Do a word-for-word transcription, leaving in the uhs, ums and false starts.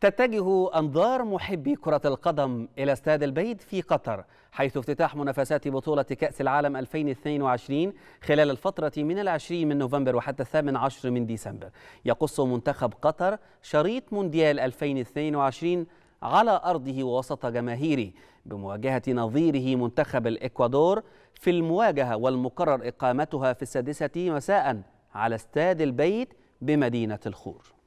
تتجه أنظار محبي كرة القدم إلى استاد البيد في قطر، حيث افتتاح منافسات بطولة كأس العالم ألفين واثنين وعشرين خلال الفترة من العشرين من نوفمبر وحتى الثامن عشر من ديسمبر. يقص منتخب قطر شريط مونديال ألفين واثنين وعشرين على أرضه وسط جماهيره بمواجهة نظيره منتخب الإكوادور في المواجهة والمقرر إقامتها في السادسة مساء على استاد البيت بمدينة الخور.